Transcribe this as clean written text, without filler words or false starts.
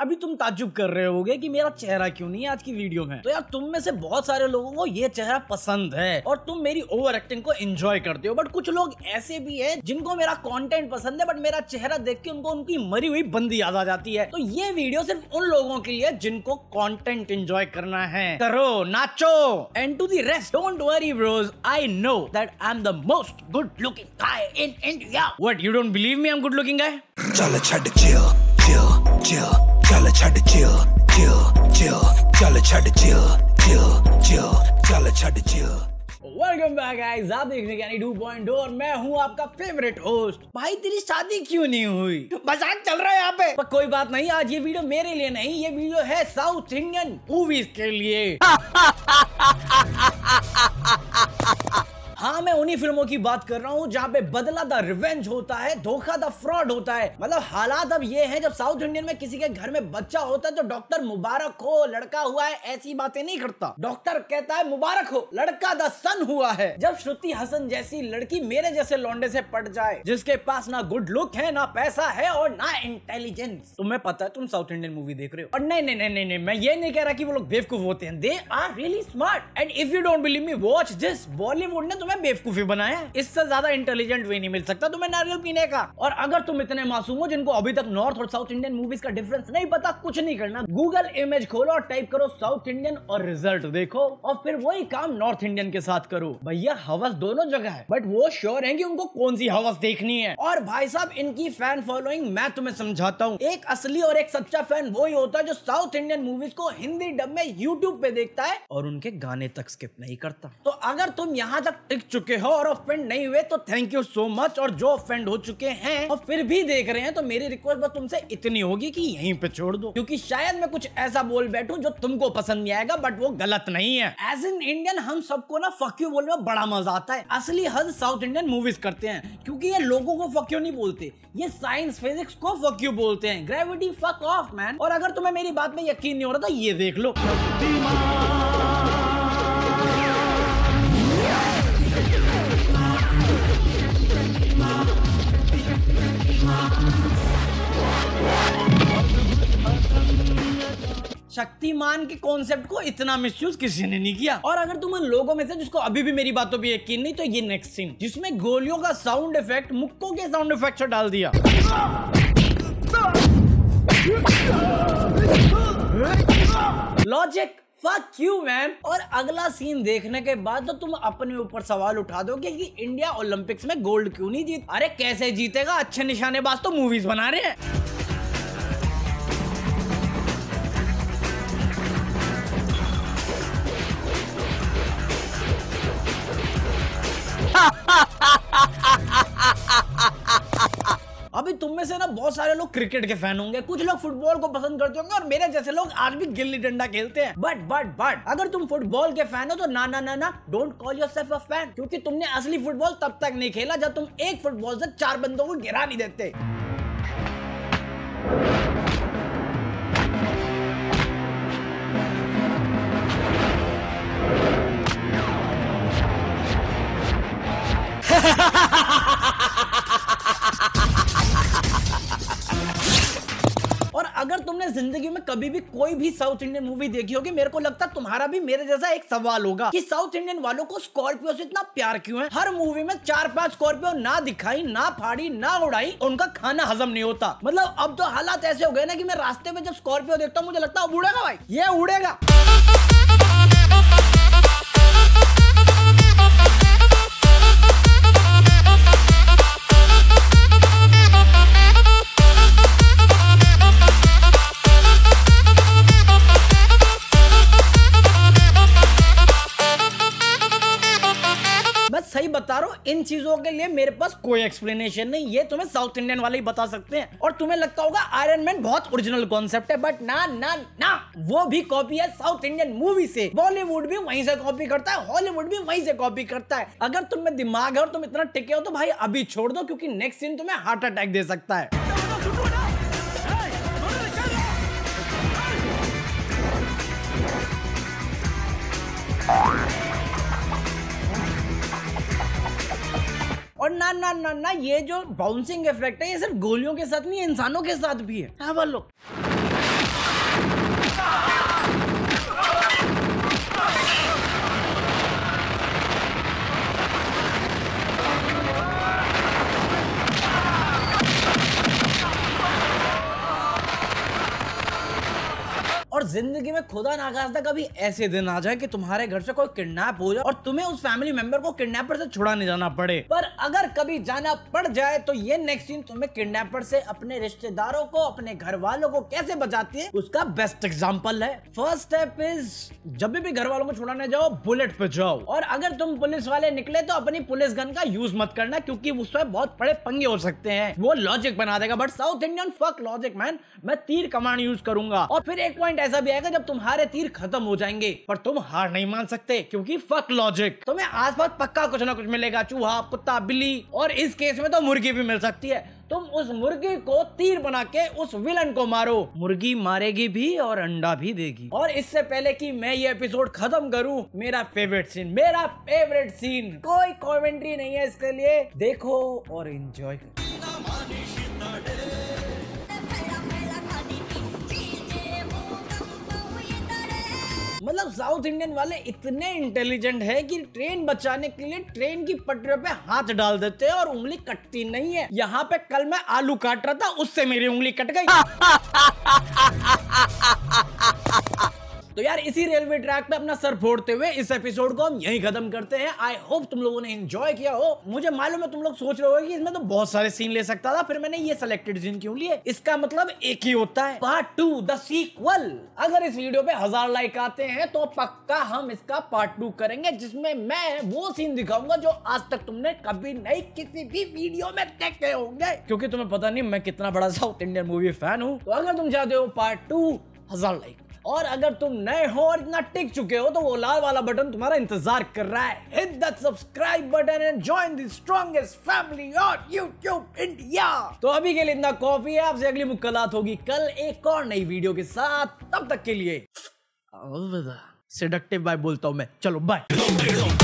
अभी तुम ताज्जुब कर रहे होगे कि मेरा चेहरा क्यों नहीं है आज की वीडियो में। तो यार तुम में से बहुत सारे लोगों को ये चेहरा पसंद है और तुम मेरी ओवर एक्टिंग को एंजॉय करते हो, बट कुछ लोग ऐसे भी हैं जिनको मेरा कंटेंट पसंद है बट मेरा चेहरा देख के उनको उनकी मरी हुई बंदी याद आ जाती है। तो ये वीडियो सिर्फ उन लोगों के लिए जिनको कॉन्टेंट एंजॉय करना है। करो, नाचो and to the rest. Don't worry bros, I know that I am the most good looking guy in India. What, you don't believe me I am good looking guy? चलो छड़ chill चल छड़ chill chill chill चल छड़ chill chill chill चल छड़ chill. Welcome back guys, आप देख रहे हैं यानी 2.0 और मैं हूं आपका फेवरेट होस्ट। भाई तेरी शादी क्यों नहीं हुई? मजाक चल रहा है यहाँ पे, पर कोई बात नहीं। आज ये वीडियो मेरे लिए नहीं, ये वीडियो है साउथ इंडियन मूवीज के लिए। हाँ, मैं उन्हीं फिल्मों की बात कर रहा हूँ जहाँ पे बदला द रिवेंज होता है, धोखा द फ्रॉड होता है। मतलब हालात अब ये हैं, जब साउथ इंडियन में किसी के घर में बच्चा होता है तो डॉक्टर मुबारक हो लड़का हुआ है ऐसी बातें नहीं करता। डॉक्टर कहता है मुबारक हो लड़का द सन हुआ है। जब श्रुति हसन जैसी लड़की मेरे जैसे लौंडे से पट जाए जिसके पास ना गुड लुक है ना पैसा है और ना इंटेलिजेंस। तुम्हें पता है तुम साउथ इंडियन मूवी देख रहे हो। और नहीं नहीं नहीं नहीं, मैं ये नहीं कह रहा कि वो लोग बेवकूफ होते हैं, they are really smart. And if you don't believe me, watch this. Bollywood ने बेवकूफी बनाया, इससे ज्यादा इंटेलिजेंट वे नहीं मिल सकता तुम्हें नारियल पीने का। और अगर तुम इतने मासूम हो जिनको अभी तक नॉर्थ और साउथ इंडियन मूवीज का डिफरेंस नहीं पता, कुछ नहीं करना, गूगल इमेज खोलो और टाइप करो साउथ इंडियन और रिजल्ट देखो। और फिर वही काम नॉर्थ इंडियन के साथ करो। भैया हवस दोनों जगह है, बट वो श्योर है कि उनको कौन सी हवस देखनी है। और भाई साहब इनकी फैन फॉलोइंग मैं तुम्हें समझाता हूँ। एक असली और एक सच्चा फैन वही होता है जो साउथ इंडियन मूवीज को हिंदी डब में यूट्यूब पे देखता है और उनके गाने तक स्किप नहीं करता। तो अगर तुम यहाँ तक चुके हो और ऑफेंड नहीं हुए तो थैंक यू सो मच। और जो ऑफेंड हो चुके हैं और फिर भी देख रहे हैं तो मेरी रिक्वेस्ट बस तुमसे इतनी होगी कि यहीं पे छोड़ दो, क्योंकि शायद मैं कुछ ऐसा बोल बैठूं जो तुमको पसंद नहीं आएगा बट वो गलत नहीं है। एज एन इंडियन हम सबको ना फक यू बोलने में बड़ा मजा आता है। असली हद साउथ इंडियन मूवीज करते हैं, क्योंकि ये लोगों को फक यू नहीं बोलते, ये साइंस फिजिक्स को फक यू बोलते हैं। Gravity fuck off man. और अगर तुम्हें मेरी बात में यकीन नहीं हो रहा था, ये देख लो। शक्तिमान के कॉन्सेप्ट को इतना मिसयूज किसी ने नहीं किया। और अगर तुम उन लोगों में से जिसको अभी भी मेरी बातों पे यकीन नहीं, तो ये नेक्स्ट सीन जिसमें गोलियों का साउंड इफेक्ट मुक्कों के साउंड इफेक्ट से डाल दिया। Logic fuck you man. और अगला सीन देखने के बाद तो तुम अपने ऊपर सवाल उठा दोगे कि इंडिया ओलंपिक्स में गोल्ड क्यों नहीं जीत। अरे कैसे जीतेगा, अच्छे निशानेबाज तो मूवीज बना रहे हैं। अभी तुम में से ना बहुत सारे लोग क्रिकेट के फैन होंगे, कुछ लोग फुटबॉल को पसंद करते होंगे और मेरे जैसे लोग आज भी गिल्ली डंडा खेलते हैं। बट अगर तुम फुटबॉल के फैन हो तो ना ना ना ना, don't call yourself a fan, क्योंकि तुमने असली फुटबॉल तब तक नहीं खेला जब तुम एक फुटबॉल से चार बंदों को गिरा नहीं देते। अगर तुमने जिंदगी में कभी भी कोई भी साउथ इंडियन मूवी देखी होगी, मेरे को लगता है तुम्हारा भी मेरे जैसा एक सवाल होगा कि साउथ इंडियन वालों को स्कॉर्पियो से इतना प्यार क्यों है। हर मूवी में 4-5 स्कॉर्पियो ना दिखाई ना फाड़ी ना उड़ाई, उनका खाना हजम नहीं होता। मतलब अब तो हालात ऐसे हो गए ना कि मैं रास्ते में जब स्कॉर्पियो देखता हूँ मुझे लगता है अब उड़ेगा भाई, ये उड़ेगा। सही बता रहा हूं, इन चीजों के लिए मेरे पास कोई एक्सप्लेनेशन नहीं, ये तुम्हें साउथ इंडियन वाले ही बता सकते हैं। और तुम्हें लगता होगा आयरन मैन बहुत ओरिजिनल कॉन्सेप्ट है, बट ना ना ना, वो भी कॉपी है साउथ इंडियन मूवी से। बॉलीवुड भी वहीं से कॉपी करता है, हॉलीवुड भी वहीं से कॉपी करता है। अगर तुम में दिमाग है और तुम इतना टिके हो तो भाई अभी छोड़ दो, क्योंकि नेक्स्ट सीन तुम्हें हार्ट अटैक दे सकता है। और ना ना ना ना, ये जो बाउंसिंग इफेक्ट है ये सिर्फ गोलियों के साथ नहीं, इंसानों के साथ भी है। और जिंदगी में खुदा नाखास्ता कभी ऐसे दिन आ जाए कि तुम्हारे घर से कोई किडनैप हो जाए और तुम्हें उस फैमिली मेंबर को किडनैपर से छुड़ाने जाना पड़े। पर अगर कभी जाना पड़ जाए तो ये नेक्स्ट सीन तुम्हें किडनैपर से अपने रिश्तेदारों को, अपने घर वालों को कैसे बचाती है उसका बेस्ट एग्जाम्पल है। फर्स्ट स्टेप इज, जब भी घर वालों को छुड़ाने जाओ बुलेट पे जाओ, और अगर तुम पुलिस वाले निकले तो अपनी पुलिस गन का यूज मत करना क्योंकि उसमें बहुत बड़े पंगे हो सकते हैं, वो लॉजिक बना देगा। But south Indian fuck logic man, मैं तीर कमान यूज करूंगा। और फिर एक पॉइंट ऐसा भी आएगा जब तुम्हारे तीर खत्म हो जाएंगे पर तुम हार नहीं मान सकते क्योंकि फक लॉजिक, तुम्हें आसपास पक्का कुछ ना कुछ मिलेगा, चूहा, कुत्ता, बिल्ली, और इस केस में तो मुर्गी भी मिल सकती है। तुम उस मुर्गी को तीर बना के उस विलन को मारो, मुर्गी मारेगी भी और अंडा भी देगी। और इससे पहले कि मैं ये एपिसोड खत्म करूं, मेरा फेवरेट सीन, कोई कमेंट्री नहीं है इसके लिए, देखो और एंजॉय करो। मतलब साउथ इंडियन वाले इतने इंटेलिजेंट है कि ट्रेन बचाने के लिए ट्रेन की पटरी पे हाथ डाल देते हैं और उंगली कटती नहीं है। यहाँ पे कल मैं आलू काट रहा था, उससे मेरी उंगली कट गई। तो यार इसी रेलवे ट्रैक पे अपना सर फोड़ते हुए इस एपिसोड को हम यहीं खत्म करते हैं। आई होप तुम लोगों ने एंजॉय किया हो। मुझे मालूम है तुम लोग सोच रहे होगे कि इसमें तो बहुत सारे सीन ले सकता था, फिर मैंने ये सिलेक्टेड सीन क्यों लिए, इसका मतलब एक ही होता है, पार्ट 2 द सीक्वल। अगर इस वीडियो पे 1000 लाइक आते हैं तो पक्का हम इसका पार्ट 2 करेंगे, जिसमें मैं वो सीन दिखाऊंगा जो आज तक तुमने कभी नहीं किसी भी वीडियो में देखे होंगे, क्योंकि तुम्हें पता नहीं मैं कितना बड़ा साउथ इंडियन मूवी फैन हूँ। तो अगर तुम चाहते हो पार्ट 2 1000 लाइक, और अगर तुम नए हो और इतना टिक चुके हो तो वो लाल वाला बटन तुम्हारा इंतजार कर रहा है। Hit that subscribe button and join the strongest family on YouTube India. तो अभी के लिए इतना कॉफी है, आपसे अगली मुलाकात होगी कल एक और नई वीडियो के साथ। तब तक के लिए अलविदा। सेडक्टिव बाय बोलता हूँ मैं, चलो बाय।